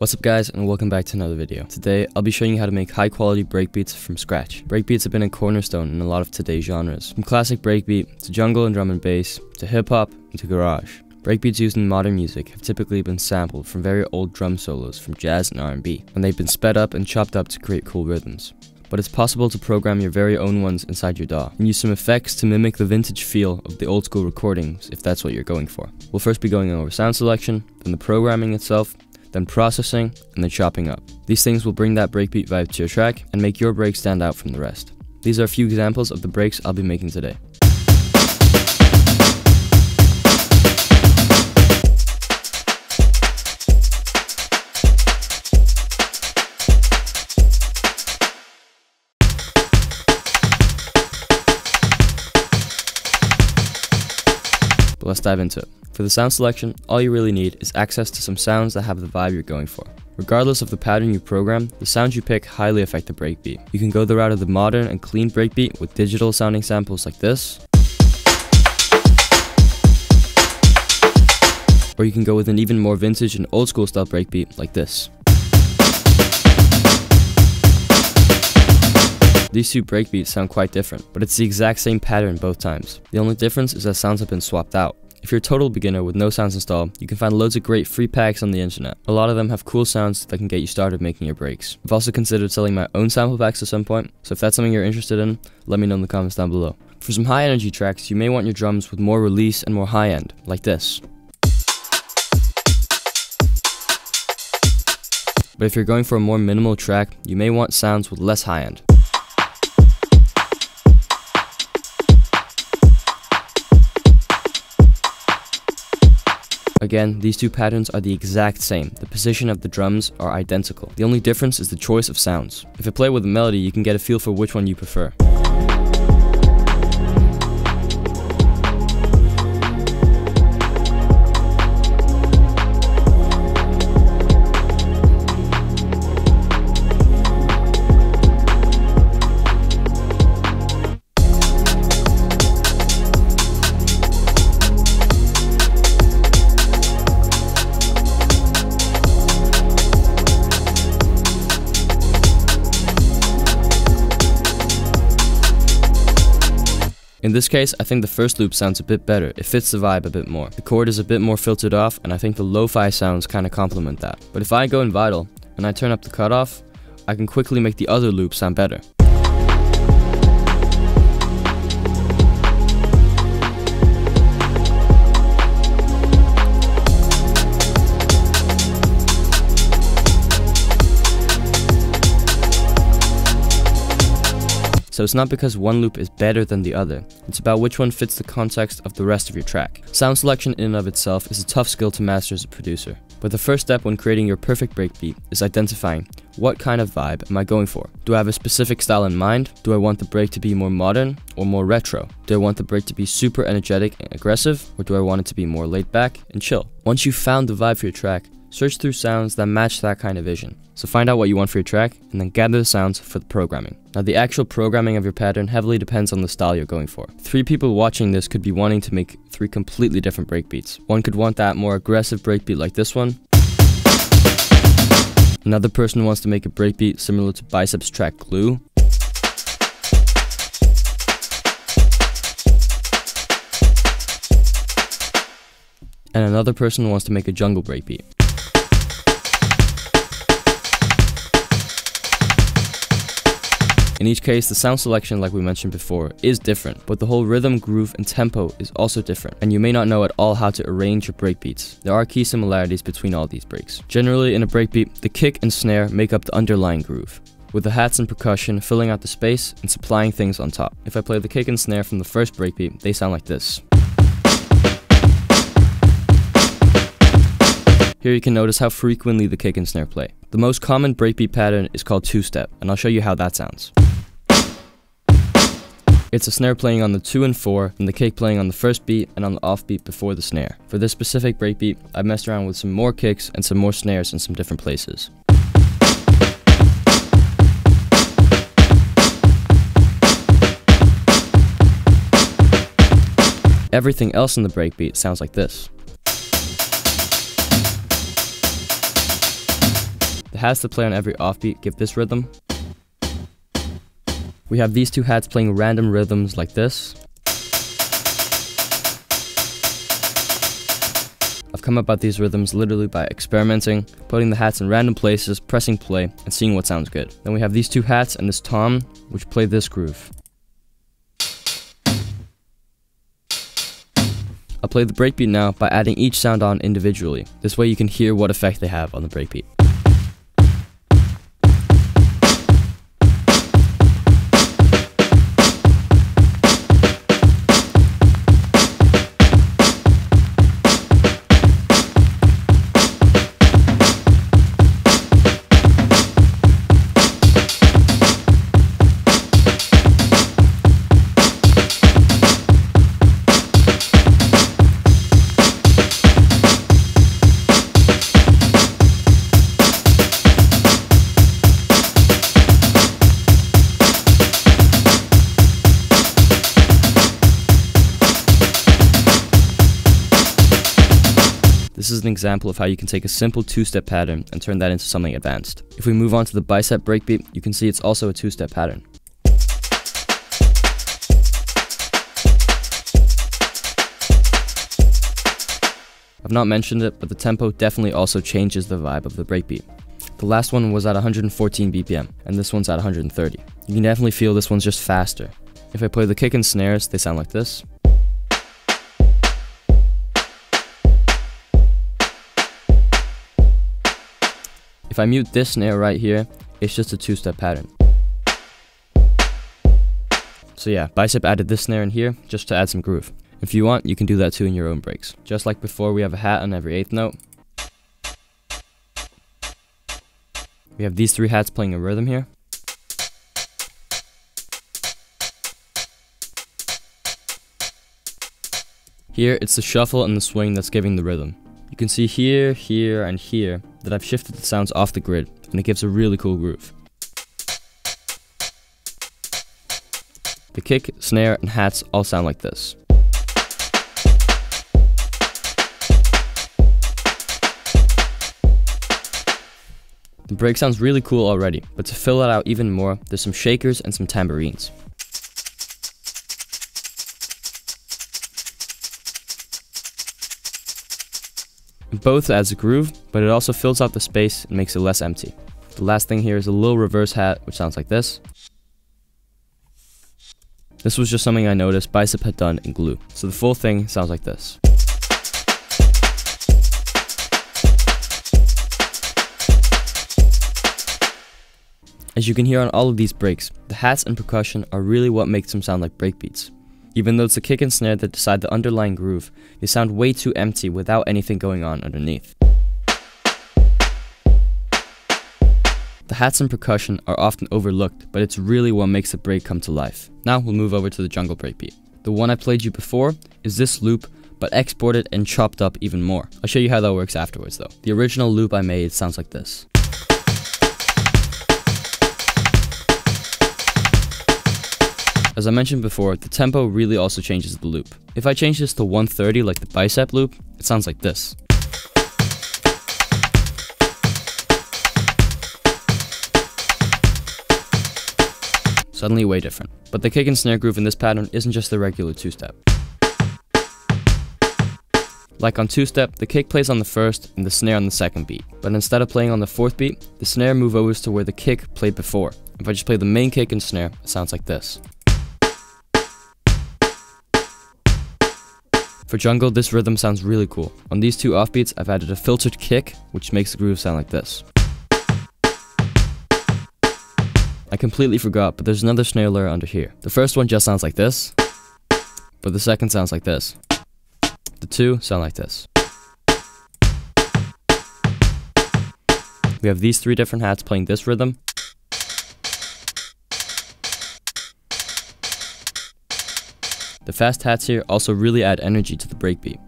What's up guys, and welcome back to another video. Today, I'll be showing you how to make high quality breakbeats from scratch. Breakbeats have been a cornerstone in a lot of today's genres. From classic breakbeat, to jungle and drum and bass, to hip hop, and to garage. Breakbeats used in modern music have typically been sampled from very old drum solos from jazz and R&B, and they've been sped up and chopped up to create cool rhythms. But it's possible to program your very own ones inside your DAW, and use some effects to mimic the vintage feel of the old school recordings if that's what you're going for. We'll first be going over sound selection, then the programming itself, then processing, and then chopping up. These things will bring that breakbeat vibe to your track and make your break stand out from the rest. These are a few examples of the breaks I'll be making today. But let's dive into it. For the sound selection, all you really need is access to some sounds that have the vibe you're going for. Regardless of the pattern you program, the sounds you pick highly affect the breakbeat. You can go the route of the modern and clean breakbeat with digital sounding samples like this, or you can go with an even more vintage and old school style breakbeat like this. These two breakbeats sound quite different, but it's the exact same pattern both times. The only difference is that sounds have been swapped out. If you're a total beginner with no sounds installed, you can find loads of great free packs on the internet. A lot of them have cool sounds that can get you started making your breaks. I've also considered selling my own sample packs at some point, so if that's something you're interested in, let me know in the comments down below. For some high energy tracks, you may want your drums with more release and more high end, like this. But if you're going for a more minimal track, you may want sounds with less high end. Again, these two patterns are the exact same. The position of the drums are identical. The only difference is the choice of sounds. If you play with a melody, you can get a feel for which one you prefer. In this case, I think the first loop sounds a bit better. It fits the vibe a bit more. The chord is a bit more filtered off, and I think the lo-fi sounds kind of complement that. But if I go in vital, and I turn up the cutoff, I can quickly make the other loop sound better. So it's not because one loop is better than the other, it's about which one fits the context of the rest of your track. Sound selection in and of itself is a tough skill to master as a producer, but the first step when creating your perfect breakbeat is identifying what kind of vibe am I going for. Do I have a specific style in mind? Do I want the break to be more modern or more retro? Do I want the break to be super energetic and aggressive, or do I want it to be more laid back and chill? Once you've found the vibe for your track, search through sounds that match that kind of vision. So find out what you want for your track, and then gather the sounds for the programming. Now the actual programming of your pattern heavily depends on the style you're going for. Three people watching this could be wanting to make three completely different breakbeats. One could want that more aggressive breakbeat like this one. Another person wants to make a breakbeat similar to Bicep's track Glue. And another person wants to make a jungle breakbeat. In each case, the sound selection, like we mentioned before, is different, but the whole rhythm, groove, and tempo is also different, and you may not know at all how to arrange your breakbeats. There are key similarities between all these breaks. Generally, in a breakbeat, the kick and snare make up the underlying groove, with the hats and percussion filling out the space and supplying things on top. If I play the kick and snare from the first breakbeat, they sound like this. Here you can notice how frequently the kick and snare play. The most common breakbeat pattern is called two-step, and I'll show you how that sounds. It's a snare playing on the 2 and 4, and the kick playing on the first beat and on the off beat before the snare. For this specific breakbeat, I messed around with some more kicks and some more snares in some different places. Everything else in the breakbeat sounds like this. has to play on every offbeat, give this rhythm. We have these two hats playing random rhythms like this. I've come about these rhythms literally by experimenting, putting the hats in random places, pressing play, and seeing what sounds good. Then we have these two hats and this tom, which play this groove. I'll play the breakbeat now by adding each sound on individually. This way you can hear what effect they have on the breakbeat. This is an example of how you can take a simple two-step pattern and turn that into something advanced. If we move on to the bicep breakbeat, you can see it's also a two-step pattern. I've not mentioned it, but the tempo definitely also changes the vibe of the breakbeat. The last one was at 114 BPM, and this one's at 130. You can definitely feel this one's just faster. If I play the kick and snares, they sound like this. If I mute this snare right here, it's just a two-step pattern. So yeah, Bicep added this snare in here just to add some groove. If you want, you can do that too in your own breaks. Just like before, we have a hat on every eighth note. We have these three hats playing a rhythm here. Here, it's the shuffle and the swing that's giving the rhythm. You can see here, here, and here that I've shifted the sounds off the grid, and it gives a really cool groove. The kick, snare, and hats all sound like this. The break sounds really cool already, but to fill it out even more, there's some shakers and some tambourines. Both adds a groove, but it also fills out the space and makes it less empty. The last thing here is a little reverse hat, which sounds like this. This was just something I noticed Bicep had done in Glue, so the full thing sounds like this. As you can hear on all of these breaks, the hats and percussion are really what makes them sound like breakbeats. Even though it's the kick and snare that decide the underlying groove, they sound way too empty without anything going on underneath. The hats and percussion are often overlooked, but it's really what makes the break come to life. Now we'll move over to the jungle breakbeat. The one I played you before is this loop, but exported and chopped up even more. I'll show you how that works afterwards though. The original loop I made sounds like this. As I mentioned before, the tempo really also changes the loop. If I change this to 130 like the bicep loop, it sounds like this. Suddenly way different. But the kick and snare groove in this pattern isn't just the regular two-step. Like on two-step, the kick plays on the first and the snare on the second beat. But instead of playing on the fourth beat, the snare moves over to where the kick played before. If I just play the main kick and snare, it sounds like this. For jungle, this rhythm sounds really cool. On these two offbeats, I've added a filtered kick, which makes the groove sound like this. I completely forgot, but there's another snare layer under here. The first one just sounds like this, but the second sounds like this. The two sound like this. We have these three different hats playing this rhythm. The fast hats here also really add energy to the breakbeat.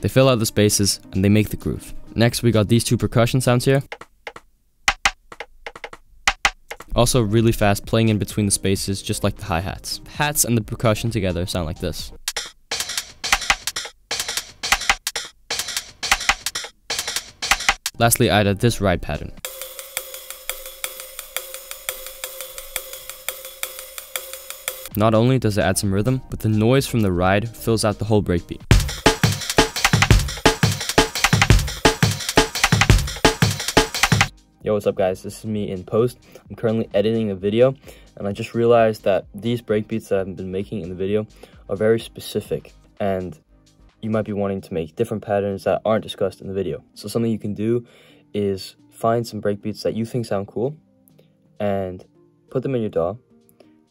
They fill out the spaces and they make the groove. Next, we got these two percussion sounds here. Also really fast, playing in between the spaces just like the hi-hats. Hats and the percussion together sound like this. Lastly, I added this ride pattern. Not only does it add some rhythm, but the noise from the ride fills out the whole breakbeat. Yo, what's up guys, this is me in post. I'm currently editing a video, and I just realized that these breakbeats that I've been making in the video are very specific, and you might be wanting to make different patterns that aren't discussed in the video. So something you can do is find some breakbeats that you think sound cool, and put them in your DAW,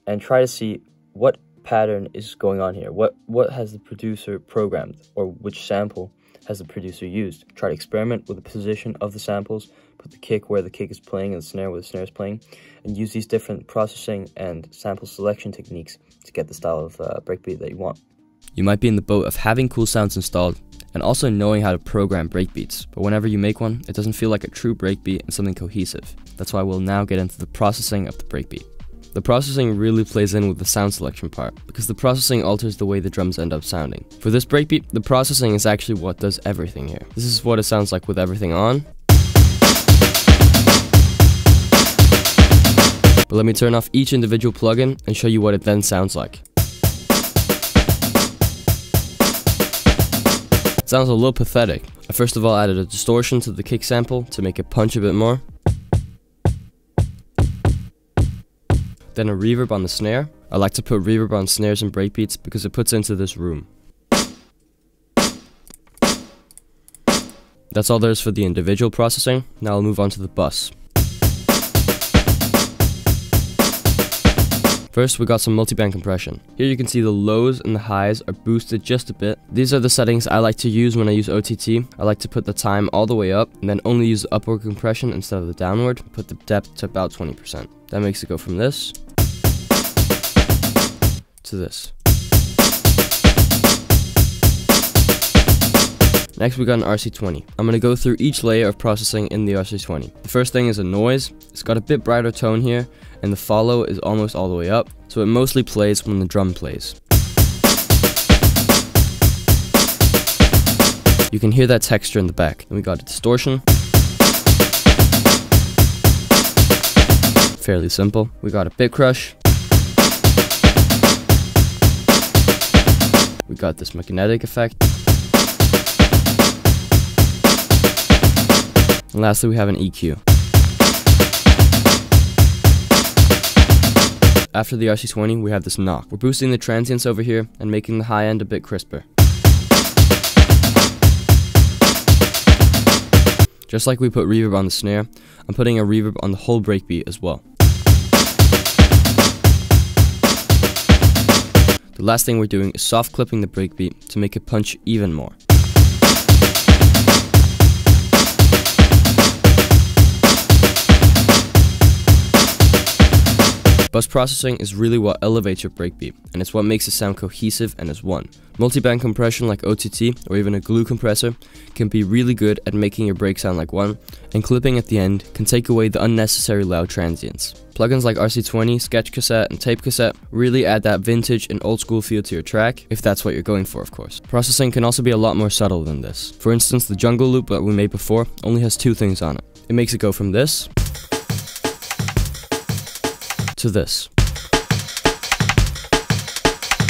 and try to see what pattern is going on here. What has the producer programmed, or which sample has the producer used? Try to experiment with the position of the samples, put the kick where the kick is playing and the snare where the snare is playing, and use these different processing and sample selection techniques to get the style of breakbeat that you want. You might be in the boat of having cool sounds installed and also knowing how to program breakbeats, but whenever you make one, it doesn't feel like a true breakbeat and something cohesive. That's why we'll now get into the processing of the breakbeat. The processing really plays in with the sound selection part, because the processing alters the way the drums end up sounding. For this breakbeat, the processing is actually what does everything here. This is what it sounds like with everything on. But let me turn off each individual plugin and show you what it then sounds like. It sounds a little pathetic. I first of all added a distortion to the kick sample to make it punch a bit more. Then a reverb on the snare. I like to put reverb on snares and breakbeats because it puts into this room. That's all there is for the individual processing. Now I'll move on to the bus. First, we got some multiband compression. Here you can see the lows and the highs are boosted just a bit. These are the settings I like to use when I use OTT. I like to put the time all the way up and then only use the upward compression instead of the downward. Put the depth to about 20%. That makes it go from this to this. Next, we got an RC20. I'm going to go through each layer of processing in the RC20. The first thing is a noise. It's got a bit brighter tone here, and the follow is almost all the way up, so it mostly plays when the drum plays. You can hear that texture in the back. Then we got a distortion. Fairly simple. We got a bit crush. We got this magnetic effect. And lastly, we have an EQ. After the RC20, we have this knock. We're boosting the transients over here and making the high end a bit crisper. Just like we put reverb on the snare, I'm putting a reverb on the whole breakbeat as well. The last thing we're doing is soft clipping the breakbeat to make it punch even more. Bus processing is really what elevates your breakbeat, and it's what makes it sound cohesive and as one. Multiband compression like OTT or even a glue compressor can be really good at making your break sound like one, and clipping at the end can take away the unnecessary loud transients. Plugins like RC20, Sketch Cassette, and Tape Cassette really add that vintage and old school feel to your track, if that's what you're going for, of course. Processing can also be a lot more subtle than this. For instance, the jungle loop that we made before only has two things on it. It makes it go from this to this.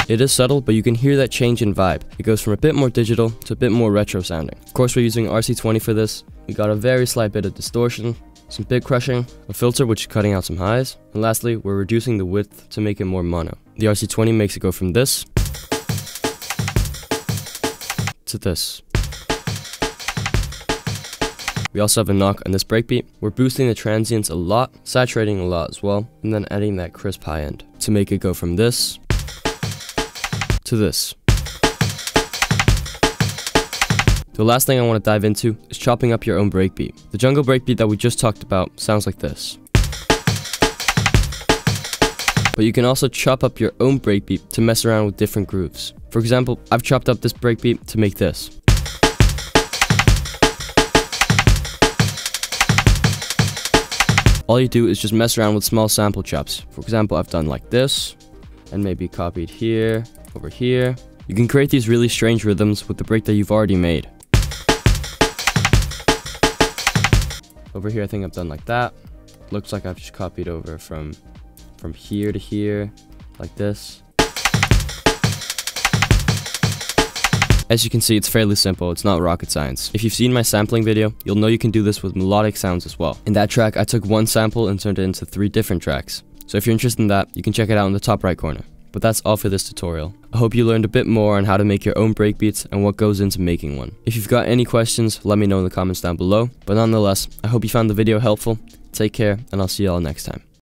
It is subtle, but you can hear that change in vibe. It goes from a bit more digital to a bit more retro sounding. Of course, we're using RC20 for this. We got a very slight bit of distortion, some bit crushing, a filter which is cutting out some highs, and lastly, we're reducing the width to make it more mono. The RC20 makes it go from this to this. We also have a knock on this breakbeat. We're boosting the transients a lot, saturating a lot as well, and then adding that crisp high end to make it go from this to this. The last thing I want to dive into is chopping up your own breakbeat. The jungle breakbeat that we just talked about sounds like this. But you can also chop up your own breakbeat to mess around with different grooves. For example, I've chopped up this breakbeat to make this. All you do is just mess around with small sample chops. For example, I've done like this, and maybe copied here, over here. You can create these really strange rhythms with the break that you've already made. Over here, I think I've done like that. Looks like I've just copied over from here to here, like this. As you can see, it's fairly simple, it's not rocket science. If you've seen my sampling video, you'll know you can do this with melodic sounds as well. In that track, I took one sample and turned it into 3 different tracks. So if you're interested in that, you can check it out in the top right corner. But that's all for this tutorial. I hope you learned a bit more on how to make your own breakbeats and what goes into making one. If you've got any questions, let me know in the comments down below. But nonetheless, I hope you found the video helpful. Take care, and I'll see you all next time.